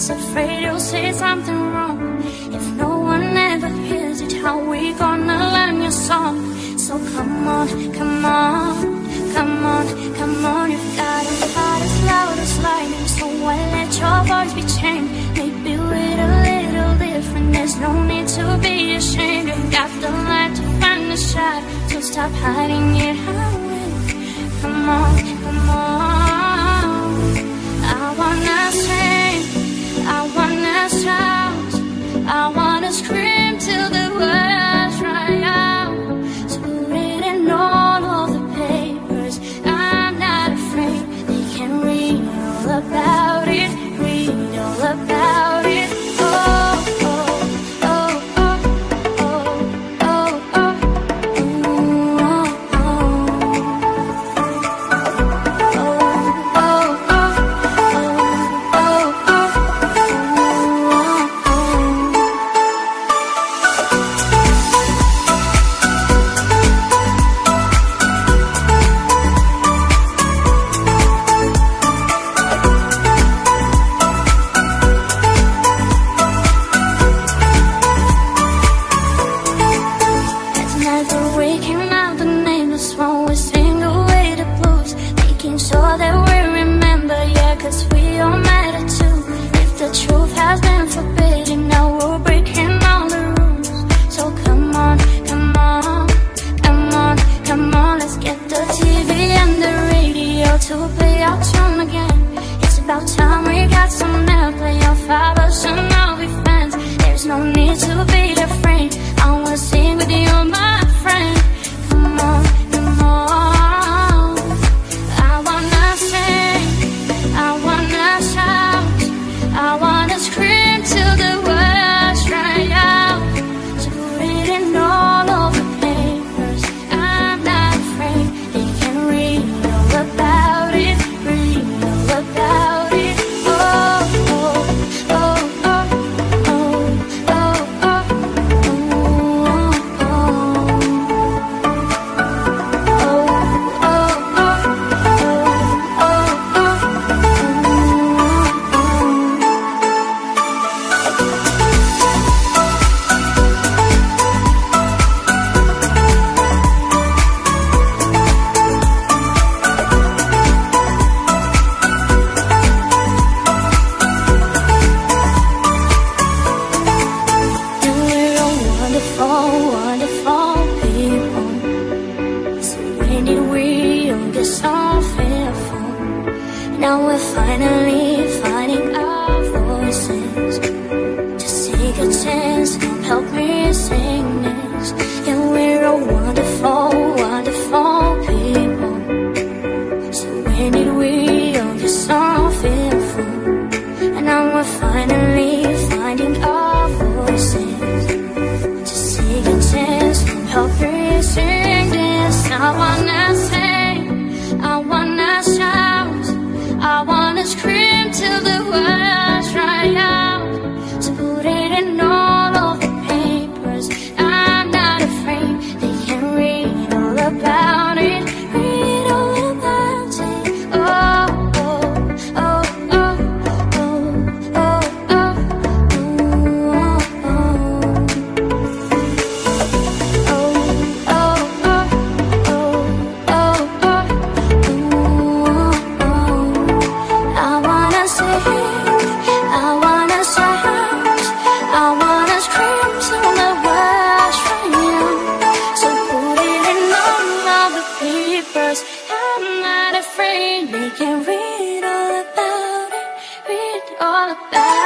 just afraid you'll say something wrong. If no one ever hears it, how we gonna learn your song? So come on, come on, come on, come on. You've got a heart as loud as lightning, so why let your voice be changed? Maybe we're a little different, there's no need to be ashamed. You've got the light to find the shot, so stop hiding it away. Come on, come on. I wanna sing, I wanna shout, I wanna scream till the words dry out. So read in all of the papers, I'm not afraid. They can read all about it, read all about it. Oh, oh, oh, oh, oh, oh, oh, ooh, oh, oh. All about